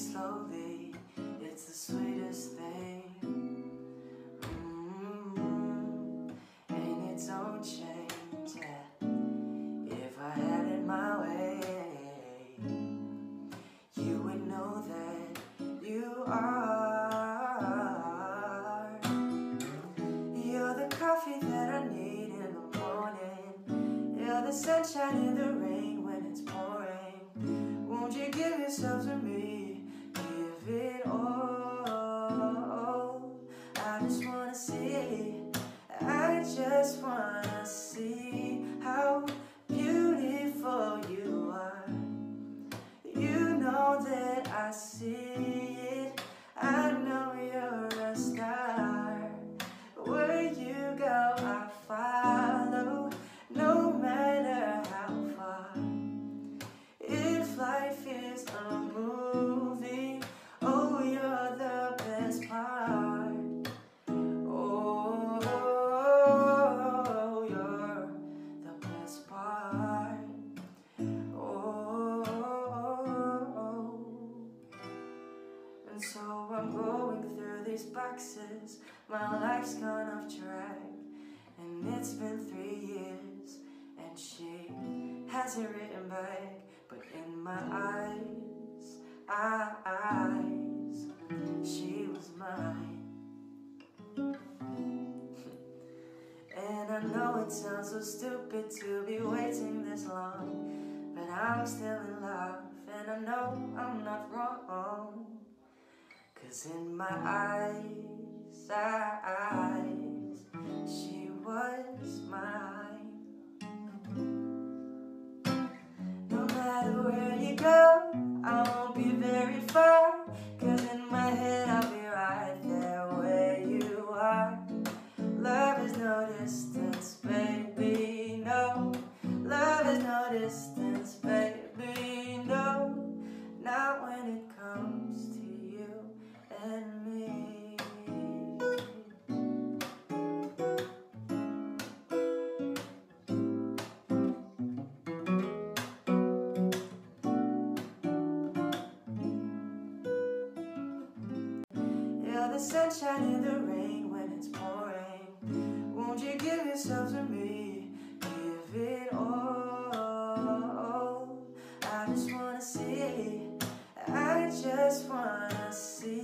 slowly, it's the sweetest thing. Ain't its own change, yeah. If I had it my way, you would know that you are. You're the coffee that I need in the morning. You're the sunshine in the rain when it's pouring. Won't you give yourself to me? Give it all. I just wanna see, I just wanna see how beautiful you are. You know that I see it. I know you're a star. Where you go, I follow, no matter how far. If life is a movie, oh, you're the best part. So I'm going through these boxes, my life's gone off track, and it's been 3 years, and she hasn't written back. But in my eyes, she was mine. And I know it sounds so stupid to be waiting this long, but I'm still in love, and I know I'm not wrong. 'Cause in my eyes, she was mine. No matter where you go, I won't be very far. 'Cause in my head, I'll be right there where you are. Love is no distance, baby, no. Love is no distance, baby, no. Not when it comes to you and me. You're the sunshine in the rain when it's pouring. Won't you give yourself to me? Give it all. I just wanna see, I just wanna see.